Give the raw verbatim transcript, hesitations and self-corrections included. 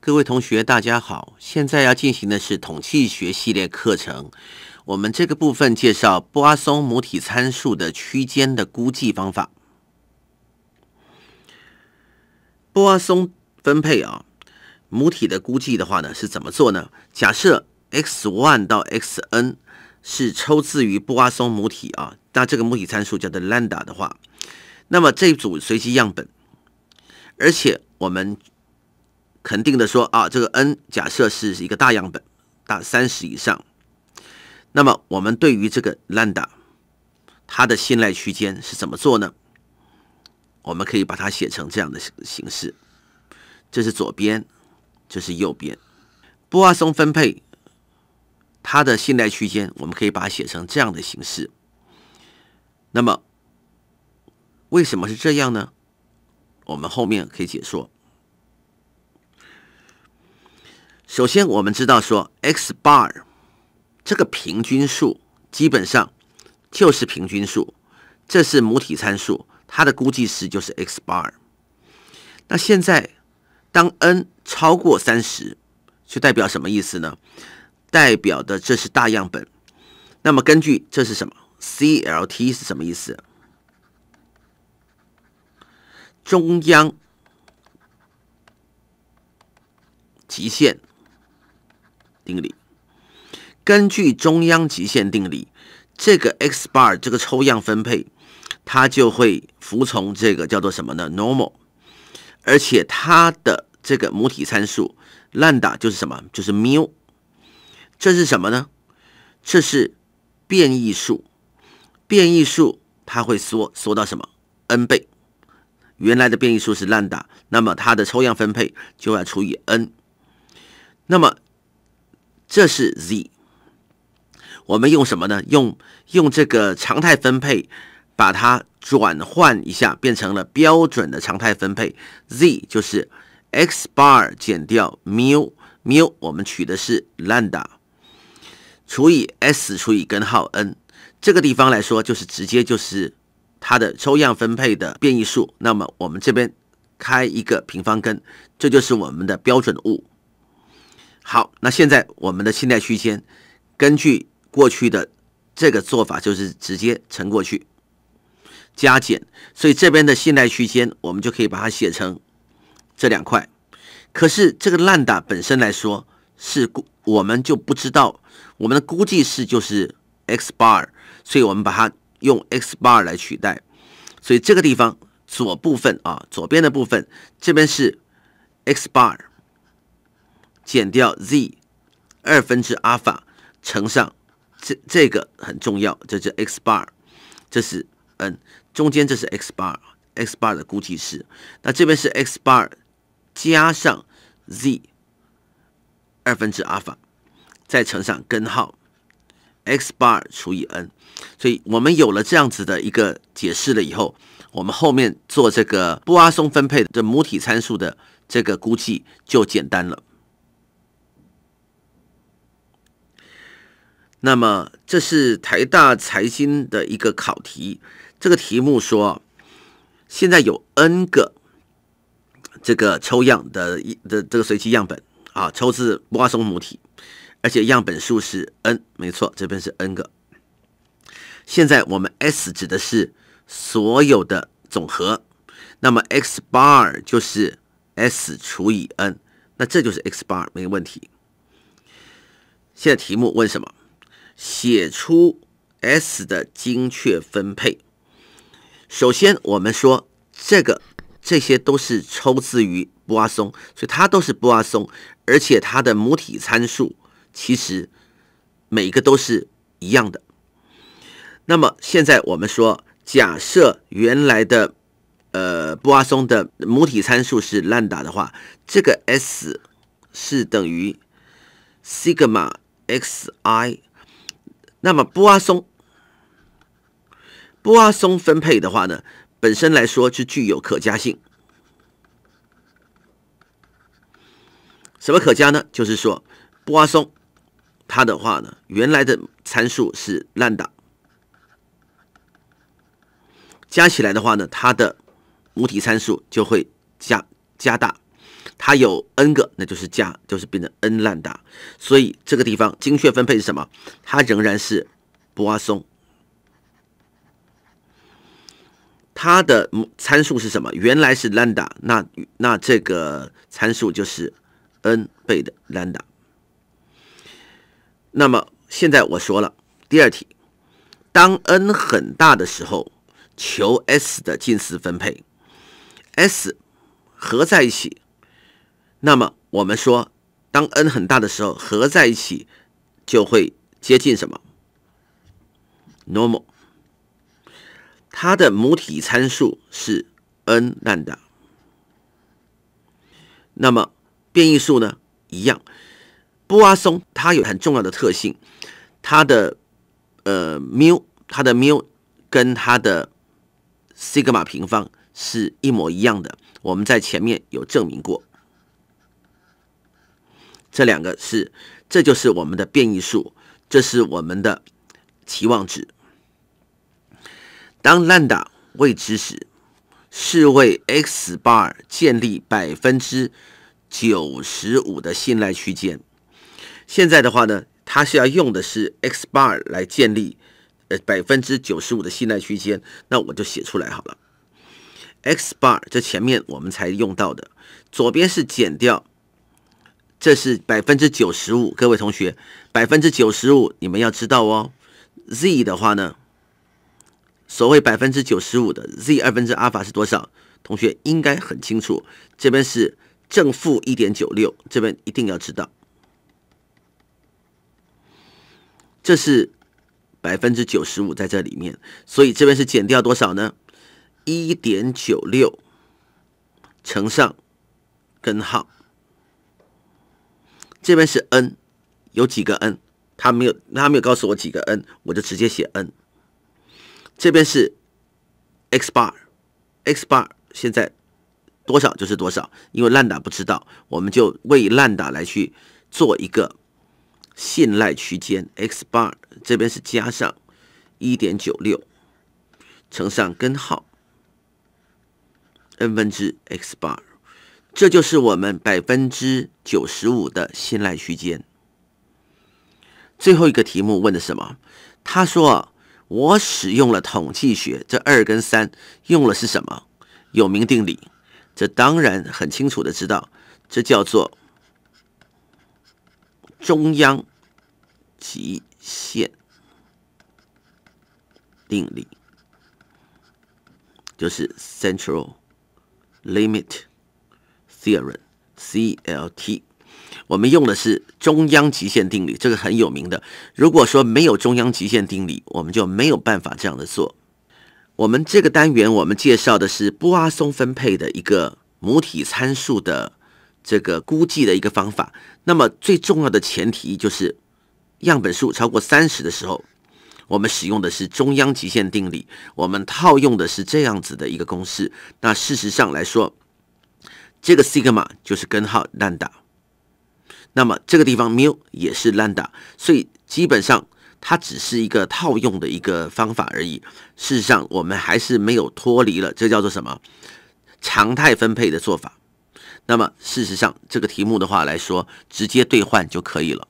各位同学，大家好！现在要进行的是统计学系列课程。我们这个部分介绍波阿松母体参数的区间的估计方法。波阿松分配啊、哦，母体的估计的话呢，是怎么做呢？假设 x 一 到 xn 是抽自于波阿松母体啊，那这个母体参数叫做 lambda 的话，那么这组随机样本，而且我们 肯定的说啊，这个 n 假设是一个大样本，大三十以上，那么我们对于这个 lambda 它的信赖区间是怎么做呢？我们可以把它写成这样的形式，这是左边，这是右边。波阿松分配它的信赖区间，我们可以把它写成这样的形式。那么为什么是这样呢？我们后面可以解说。 首先，我们知道说 x bar 这个平均数基本上就是平均数，这是母体参数，它的估计值就是 x bar。那现在，当 n 超过 三十， 就代表什么意思呢？代表的这是大样本。那么根据这是什么 C L T 是什么意思？中央极限 定理，根据中央极限定理，这个 x bar 这个抽样分配，它就会服从这个叫做什么呢 ？normal， 而且它的这个母体参数 lambda 就是什么？就是 mu， 这是什么呢？这是变异数，变异数它会缩缩到什么 n 倍？原来的变异数是 lambda， 那么它的抽样分配就要除以 n， 那么 这是 z， 我们用什么呢？用用这个常态分配，把它转换一下，变成了标准的常态分配。z 就是 x bar 减掉 mu， mu 我们取的是 lambda 除以 s 除以根号 n。这个地方来说，就是直接就是它的抽样分配的变异数。那么我们这边开一个平方根，这就是我们的标准物。 好，那现在我们的信赖区间，根据过去的这个做法，就是直接乘过去加减，所以这边的信赖区间我们就可以把它写成这两块。可是这个lambda本身来说是我们就不知道，我们的估计是就是 x bar， 所以我们把它用 x bar 来取代。所以这个地方左部分啊，左边的部分，这边是 x bar 减掉 z 二分之阿尔法乘上这这个很重要，这是 x bar， 这是 n， 中间这是 x bar，x bar 的估计是，那这边是 x bar 加上 z 二分之阿尔法，再乘上根号 x bar 除以 n， 所以我们有了这样子的一个解释了以后，我们后面做这个波阿松分配的母体参数的这个估计就简单了。 那么，这是台大财经的一个考题。这个题目说，现在有 n 个这个抽样的的这个随机样本啊，抽自波阿松母体，而且样本数是 n， 没错，这边是 n 个。现在我们 s 指的是所有的总和，那么 x bar 就是 s 除以 n， 那这就是 x bar 没问题。现在题目问什么？ 写出 S 的精确分配。首先，我们说这个这些都是抽自于波阿松，所以它都是波阿松，而且它的母体参数其实每一个都是一样的。那么现在我们说，假设原来的呃波阿松的母体参数是 lambda 的话，这个 S 是等于 sigma xi。 那么波阿松，波阿松分配的话呢，本身来说是具有可加性。什么可加呢？就是说波阿松它的话呢，原来的参数是 lambda， 加起来的话呢，它的母体参数就会加加大。它有 n 个，那就是加，就是变成 n 烂达。所以这个地方精确分配是什么？它仍然是柏拉松。它的参数是什么？原来是 lambda， 那那这个参数就是 n 倍的 lambda。那么现在我说了，第二题，当 n 很大的时候，求 S 的近似分配 ，S 合在一起。那么我们说，当 n 很大的时候，合在一起就会接近什么 ？normal。 它的母体参数是 n 兰达，那么变异数呢？一样。布阿松它有很重要的特性，它的呃 mu， 它的 mu 跟它的 sigma 平方是一模一样的，我们在前面有证明过。这两个是，这就是我们的变异数，这是我们的期望值。 当 lambda 未知时，是为 x bar 建立百分之九十五的信赖区间。现在的话呢，它是要用的是 x bar 来建立呃百分之九十五的信赖区间。那我就写出来好了。x bar 这前面我们才用到的，左边是减掉，这是百分之九十五。各位同学，百分之九十五你们要知道哦。z 的话呢？ 所谓百分之九十五的 z 二分之阿尔法是多少？同学应该很清楚，这边是正负一点九六，这边一定要知道。这是百分之九十五在这里面，所以这边是减掉多少呢？一点九六乘上根号，这边是 n， 有几个 n？ 他没有，他没有告诉我几个 n， 我就直接写 n。 这边是 x bar，x bar 现在多少就是多少，因为lambda不知道，我们就为lambda来去做一个信赖区间 x bar 这边是加上 一点九六 乘上根号 n 分之 x bar， 这就是我们 百分之九十五 的信赖区间。最后一个题目问的什么？他说啊。 我使用了统计学，这二跟三用了是什么？有名定理，这当然很清楚的知道，这叫做中央极限定理，就是 Central Limit Theorem（C L T）。 我们用的是中央极限定理，这个很有名的。如果说没有中央极限定理，我们就没有办法这样的做。我们这个单元我们介绍的是布阿松分配的一个母体参数的这个估计的一个方法。那么最重要的前提就是样本数超过三十的时候，我们使用的是中央极限定理，我们套用的是这样子的一个公式。那事实上来说，这个 sigma 就是根号 lambda。 那么这个地方 mu 也是 lambda， 所以基本上它只是一个套用的一个方法而已。事实上，我们还是没有脱离了，这叫做什么？常态分配的做法。那么事实上，这个题目的话来说，直接兑换就可以了。